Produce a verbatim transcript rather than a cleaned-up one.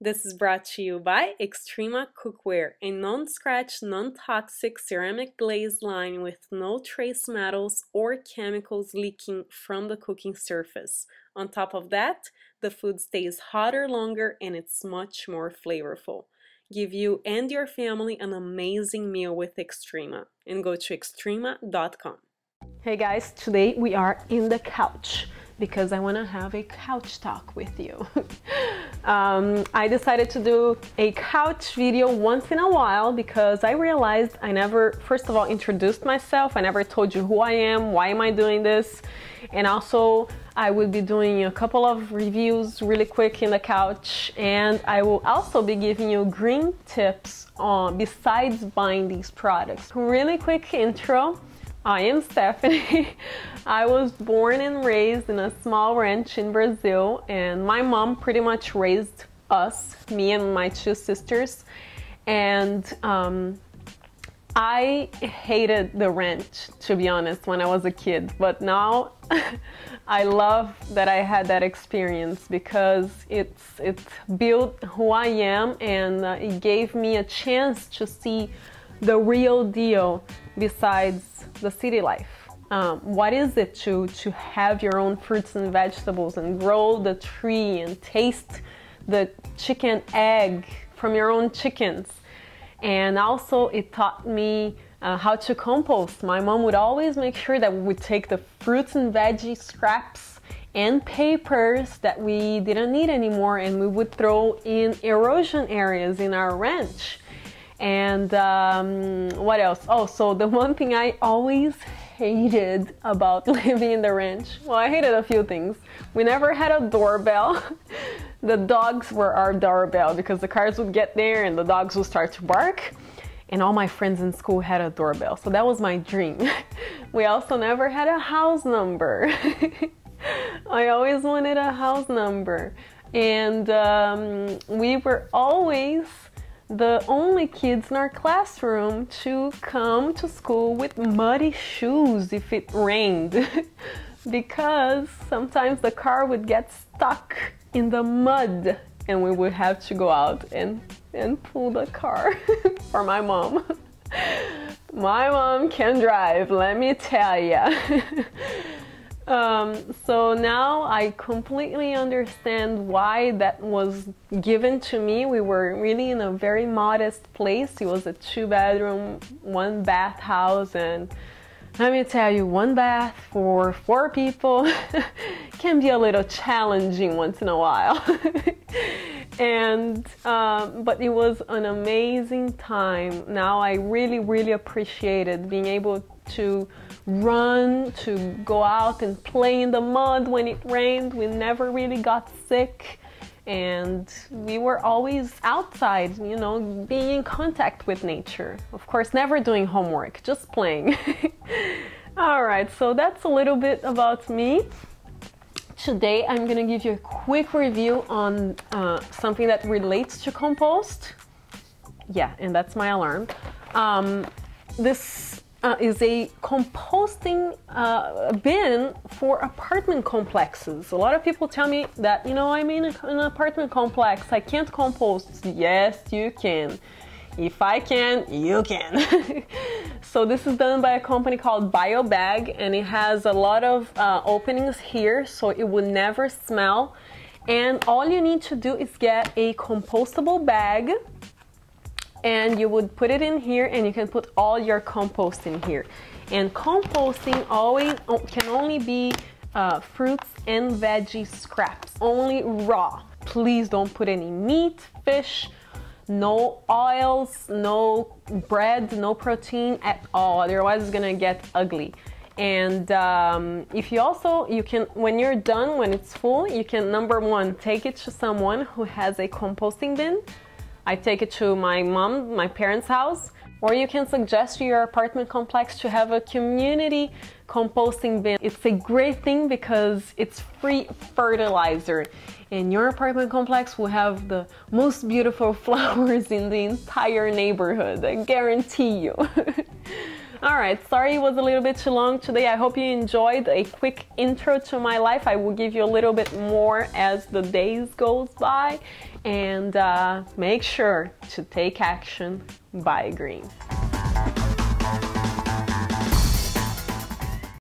This is brought to you by Extrema Cookware, a non-scratch, non-toxic ceramic glaze line with no trace metals or chemicals leaking from the cooking surface. On top of that, the food stays hotter longer and it's much more flavorful. Give you and your family an amazing meal with Extrema, and go to extrema dot com. Hey guys, today we are in the couch because I want to have a couch talk with you. um, I decided to do a couch video once in a while because I realized I never, first of all, introduced myself. I never told you who I am, why am I doing this, and also I will be doing a couple of reviews really quick in the couch, and I will also be giving you green tips on besides buying these products. Really quick intro. I am Stephanie. I was born and raised in a small ranch in Brazil, and my mom pretty much raised us, me and my two sisters, and um, I hated the ranch, to be honest, when I was a kid, but now I love that I had that experience because it's, it's built who I am, and uh, it gave me a chance to see the real deal besides the city life. Um, what is it to to have your own fruits and vegetables and grow the tree and taste the chicken egg from your own chickens? And also it taught me uh, how to compost. My mom would always make sure that we would take the fruits and veggie scraps and papers that we didn't need anymore, and we would throw in erosion areas in our ranch. And um, what else? Oh, so the one thing I always hated about living in the ranch, well, I hated a few things. We never had a doorbell. The dogs were our doorbell because the cars would get there and the dogs would start to bark. And all my friends in school had a doorbell, so that was my dream. We also never had a house number. I always wanted a house number. And um, we were always the only kids in our classroom to come to school with muddy shoes if it rained, because sometimes the car would get stuck in the mud and we would have to go out and, and pull the car for my mom. My mom can drive, let me tell ya. Um, so now I completely understand why that was given to me. We were really in a very modest place. It was a two bedroom, one bath house, and let me tell you, one bath for four people can be a little challenging once in a while. And, um, but it was an amazing time. Now I really, really appreciated being able to run, to go out and play in the mud when it rained. We never really got sick, and we were always outside, you know, being in contact with nature. Of course, never doing homework, just playing. All right, so that's a little bit about me. Today I'm gonna give you a quick review on uh, something that relates to compost. Yeah, and that's my alarm. Um, this Uh, is a composting uh, bin for apartment complexes. A lot of people tell me that, you know, I'm in a, an apartment complex, I can't compost. Yes, you can. If I can, you can. So this is done by a company called BioBag, and it has a lot of uh, openings here, so it will never smell. And all you need to do is get a compostable bag, and you would put it in here, and you can put all your compost in here. And composting always can only be uh, fruits and veggie scraps, only raw. Please don't put any meat, fish, no oils, no bread, no protein at all, otherwise it's gonna get ugly. And um, if you also, you can, when you're done, when it's full, you can, number one, take it to someone who has a composting bin. I take it to my mom, my parents' house, or you can suggest to your apartment complex to have a community composting bin. It's a great thing because it's free fertilizer, and your apartment complex will have the most beautiful flowers in the entire neighborhood, I guarantee you. Alright, sorry it was a little bit too long today. I hope you enjoyed a quick intro to my life. I will give you a little bit more as the days goes by. And uh, make sure to take action, buy green.